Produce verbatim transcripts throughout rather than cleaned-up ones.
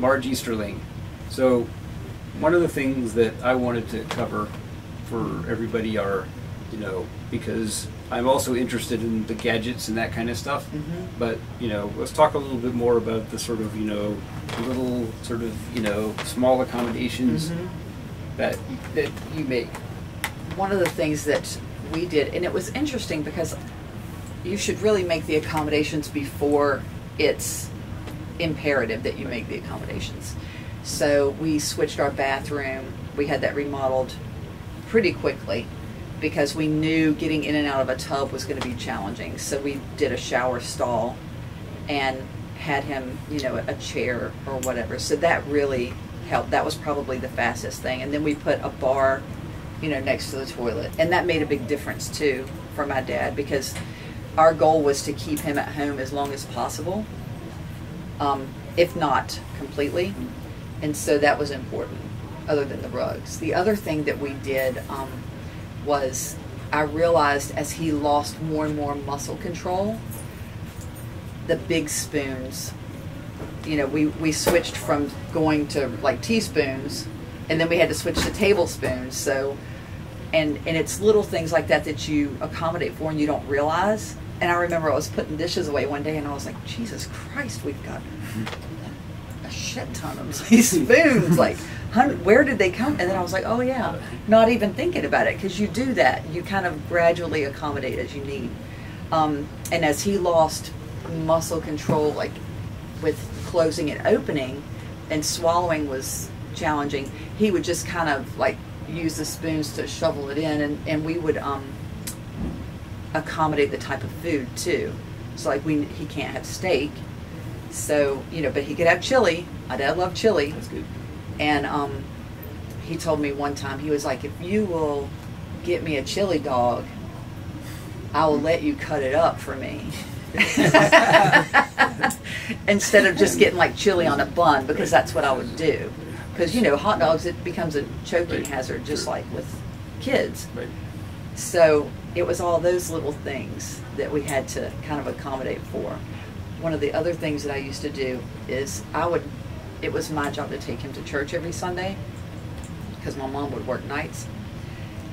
Marj Easterling. So one of the things that I wanted to cover for everybody are, you know, because I'm also interested in the gadgets and that kind of stuff, mm-hmm. but, you know, let's talk a little bit more about the sort of, you know, little sort of, you know, small accommodations mm-hmm. that, that you make. One of the things that we did, and it was interesting because you should really make the accommodations before it's imperative that you make the accommodations. So we switched our bathroom. We had that remodeled pretty quickly because we knew getting in and out of a tub was going to be challenging. So we did a shower stall and had him, you know, a chair or whatever. So that really helped. That was probably the fastest thing. And then we put a bar, you know, next to the toilet. And that made a big difference too for my dad, because our goal was to keep him at home as long as possible, um, if not completely. And so that was important, other than the rugs. The other thing that we did um, was I realized as he lost more and more muscle control, the big spoons, you know, we, we switched from going to like teaspoons, and then we had to switch to tablespoons. So, and, and it's little things like that that you accommodate for and you don't realize. And I remember I was putting dishes away one day and I was like, Jesus Christ, we've got a shit ton of these spoons. Like, where did they come? And then I was like, oh yeah, not even thinking about it, because you do that. You kind of gradually accommodate as you need. Um, and as he lost muscle control, like with closing and opening, and swallowing was challenging, he would just kind of like use the spoons to shovel it in, and, and we would um, accommodate the type of food too. So like we, he can't have steak, so, you know, but he could have chili. My dad loved chili. That's good. And um, he told me one time, he was like, if you will get me a chili dog, I will let you cut it up for me. Instead of just getting like chili on a bun, because that's what I would do. Because, you know, hot dogs, it becomes a choking right. hazard, just sure. like with kids. Right. So it was all those little things that we had to kind of accommodate for. One of the other things that I used to do is I would, it was my job to take him to church every Sunday, because my mom would work nights.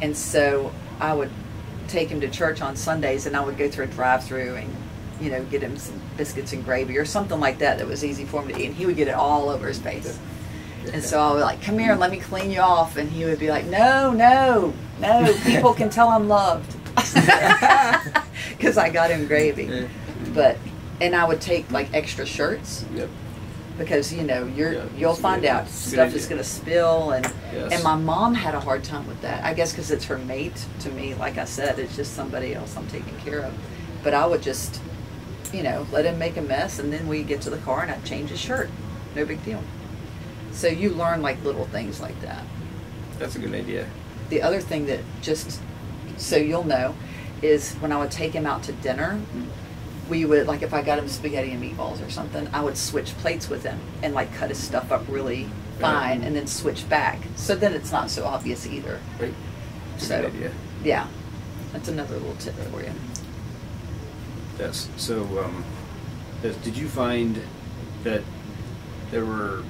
And so I would take him to church on Sundays, and I would go through a drive-through and, you know, get him some biscuits and gravy or something like that that was easy for him to eat, and he would get it all over his face. And so I would like, come here and let me clean you off. And he would be like, no, no, no, people can tell I'm loved. Because I got him gravy. But, and I would take like extra shirts. Yep. Because, you know, you're, yeah, you'll find good, out stuff idea. Is going to spill. And, yes. and my mom had a hard time with that. I guess because it's her mate to me. Like I said, it's just somebody else I'm taking care of. But I would just, you know, let him make a mess. And then we get to the car and I'd change his shirt. No big deal. So you learn like little things like that. That's a good idea. The other thing that just, so you'll know, is when I would take him out to dinner, we would, like if I got him spaghetti and meatballs or something, I would switch plates with him and like cut his stuff up really fine right. and then switch back. So then it's not so obvious either. Right. That's so, a good idea. Yeah. That's another little tip for you. Yes. So um, did you find that there were...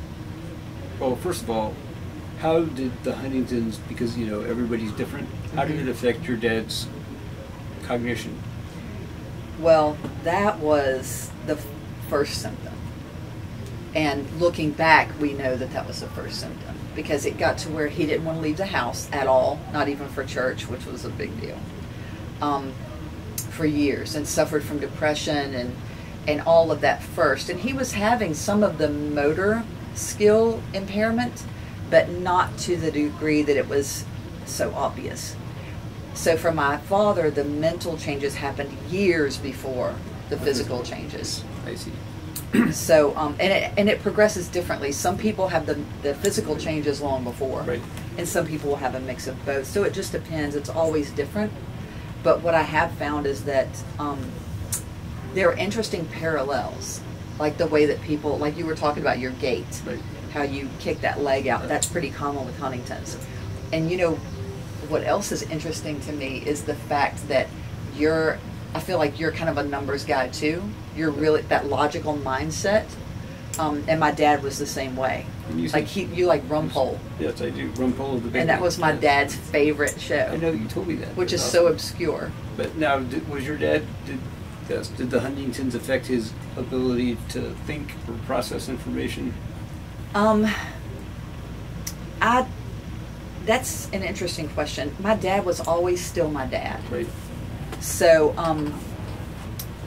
Well, first of all, how did the Huntingtons, because, you know, everybody's different, how did it affect your dad's cognition? Well, that was the first symptom. And looking back, we know that that was the first symptom, because it got to where he didn't want to leave the house at all, not even for church, which was a big deal, um, for years, and suffered from depression and, and all of that first. And he was having some of the motor skill impairment, but not to the degree that it was so obvious. So for my father, the mental changes happened years before the physical changes. I see. So, um, and, it, and it progresses differently. Some people have the, the physical changes long before, right. and some people will have a mix of both. So it just depends. It's always different. But what I have found is that um, there are interesting parallels. Like the way that people, like you were talking about your gait, right. how you kick that leg out, right. that's pretty common with Huntington's. And you know, what else is interesting to me is the fact that you're, I feel like you're kind of a numbers guy too. You're really, that logical mindset Um, and my dad was the same way. You like he, you like Rumpole. Yes, I do. Rumpole of the Baby. And that was my dad's favorite show. I know you told me that. Which is awesome. So obscure. But now, did, was your dad? Did, yes, did the Huntingtons affect his ability to think or process information? Um, I. That's an interesting question. My dad was always still my dad. Right. So, um.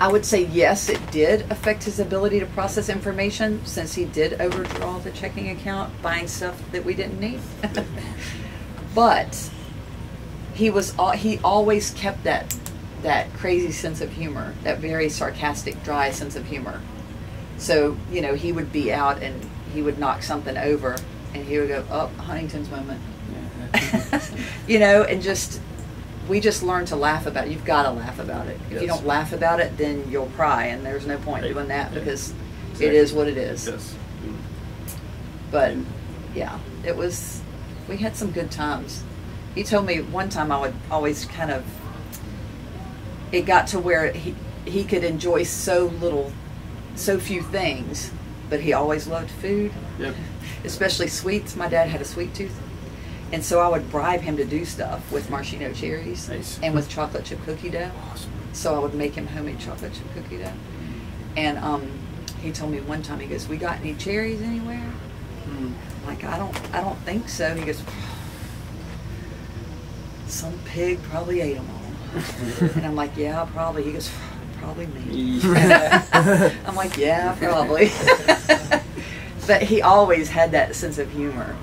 I would say yes, it did affect his ability to process information since he did overdraw the checking account, buying stuff that we didn't need. But he was he always kept that that crazy sense of humor, that very sarcastic, dry sense of humor. So, you know, he would be out and he would knock something over and he would go, "Oh, Huntington's moment." You know, and just we just learn to laugh about it. You've got to laugh about it. If yes. you don't laugh about it, then you'll cry, and there's no point right. doing that because exactly. it is what it is. Yes. But, yeah, it was, we had some good times. He told me one time I would always kind of, it got to where he, he could enjoy so little, so few things, but he always loved food, yep. especially sweets. My dad had a sweet tooth. And so I would bribe him to do stuff with maraschino cherries nice. and with chocolate chip cookie dough. Awesome. So I would make him homemade chocolate chip cookie dough. And um, he told me one time, he goes, "We got any cherries anywhere?" Mm. I'm like, I don't, I don't think so. And he goes, "Some pig probably ate them all." And I'm like, "Yeah, probably." He goes, "Probably me." I'm like, "Yeah, probably." But he always had that sense of humor.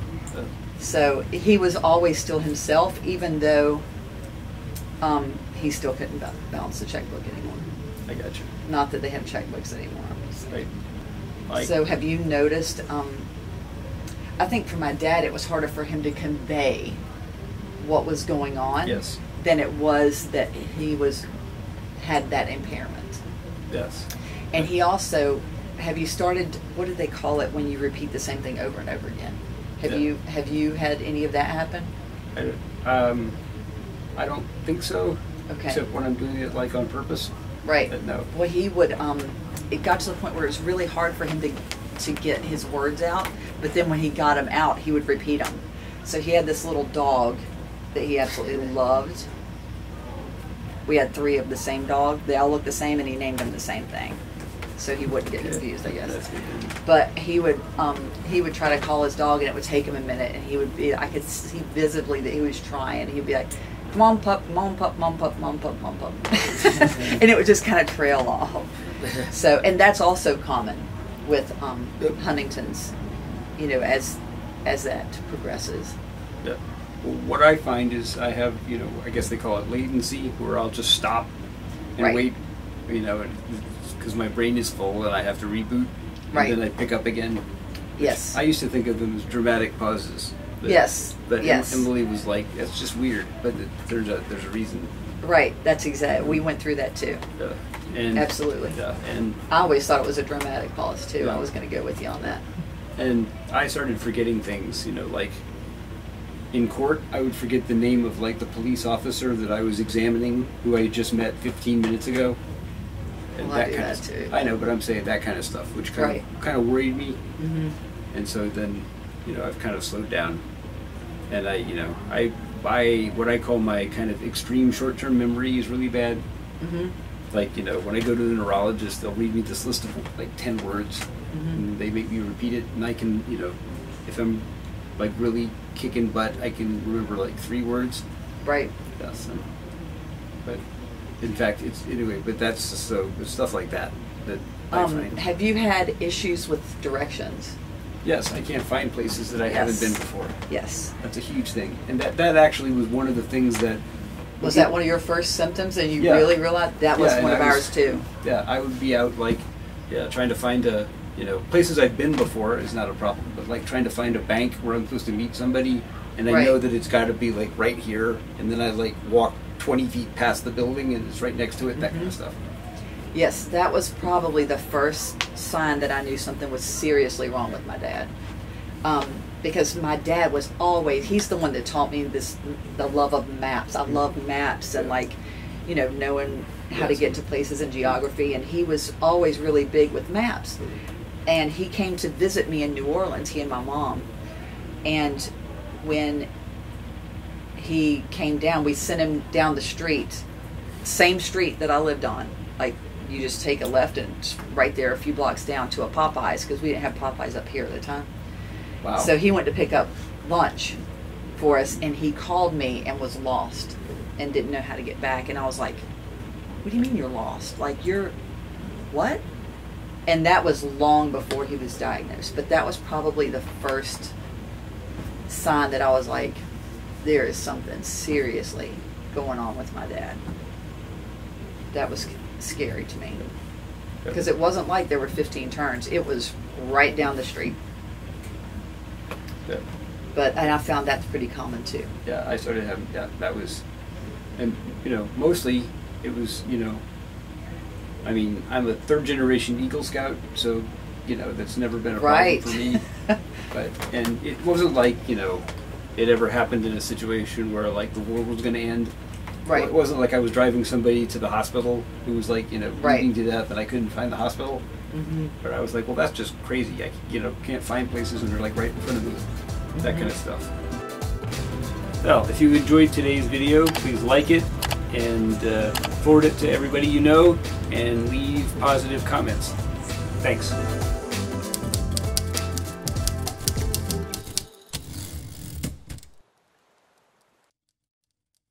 So he was always still himself, even though um, he still couldn't balance the checkbook anymore. I got you. Not that they have checkbooks anymore. Right. Like. So have you noticed, um, I think for my dad it was harder for him to convey what was going on yes. than it was that he was had that impairment. Yes. And he also, have you started, what do they call it when you repeat the same thing over and over again? Have yeah. you have you had any of that happen? I don't, um, I don't think so. Okay. Except when I'm doing it like on purpose. Right. But no. Well, he would. Um, it got to the point where it was really hard for him to to get his words out. But then when he got them out, he would repeat them. So he had this little dog that he absolutely loved. We had three of the same dog. They all looked the same, and he named them the same thing. So he wouldn't get confused, I guess. But he would um, he would try to call his dog, and it would take him a minute, and he would be, I could see visibly that he was trying. He'd be like, "Come on, pup, mom, pup, mom, pup, mom, pup, mom, pup." And it would just kind of trail off. So, and that's also common with um, Huntington's, you know, as as that progresses. Yeah. Well, what I find is I have, you know, I guess they call it latency, where I'll just stop and right. wait, you know, and, because my brain is full and I have to reboot, and right. then I pick up again. Yes. I used to think of them as dramatic pauses. But, yes. But yes. Emily was like, "That's just weird," but there's a there's a reason. Right. That's exactly. We went through that too. Yeah. And absolutely. Yeah. And I always thought it was a dramatic pause too. Yeah. I was going to go with you on that. And I started forgetting things. You know, like in court, I would forget the name of like the police officer that I was examining, who I had just met fifteen minutes ago. And well, that I do kind that of, too. I know, but I'm saying that kind of stuff, which kind right. of kind of worried me. Mm-hmm. And so then, you know, I've kind of slowed down, and I, you know, I, I what I call my kind of extreme short-term memory is really bad. Mm-hmm. Like, you know, when I go to the neurologist, they'll read me this list of like ten words, mm-hmm. and they make me repeat it, and I can, you know, if I'm like really kicking butt, I can remember like three words. Right. Yeah. So, but. In fact, it's anyway, but that's just so stuff like that. That um, I find. Have you had issues with directions? Yes, I can't find places that I yes. haven't been before. Yes, that's a huge thing, and that that actually was one of the things that was it, that one of your first symptoms, and you yeah. really realized that was yeah, one of was, ours too. Yeah, I would be out like yeah, trying to find a you know places I've been before is not a problem, but like trying to find a bank where I'm supposed to meet somebody, and I right. know that it's got to be like right here, and then I like walk twenty feet past the building and it's right next to it, that mm-hmm. kind of stuff. Yes, that was probably the first sign that I knew something was seriously wrong with my dad. Um, because my dad was always, he's the one that taught me this, the love of maps. I love maps and like, you know, knowing how yes. to get to places in geography, and he was always really big with maps. And he came to visit me in New Orleans, he and my mom. And when he came down, we sent him down the street, same street that I lived on. Like, you just take a left and right there a few blocks down to a Popeyes, because we didn't have Popeyes up here at the time. Wow. So he went to pick up lunch for us, and he called me and was lost and didn't know how to get back. And I was like, what do you mean you're lost? Like, you're, what? And that was long before he was diagnosed. But that was probably the first sign that I was like, there is something seriously going on with my dad. That was scary to me. Because it wasn't like there were fifteen turns. It was right down the street. Yeah. But, and I found that's pretty common too. Yeah, I started having, yeah, that was, and you know, mostly it was, you know, I mean, I'm a third generation Eagle Scout, so, you know, that's never been a problem right. for me. But, and it wasn't like, you know, it ever happened in a situation where like the world was going to end. Right. Well, it wasn't like I was driving somebody to the hospital who was like, you know, right. bleeding to death and I couldn't find the hospital. Mm-hmm. But I was like, well, that's just crazy. I, you know, can't find places and they're like right in front of me. Mm-hmm. That kind of stuff. Well, if you enjoyed today's video, please like it and uh, forward it to everybody you know and leave positive comments. Thanks.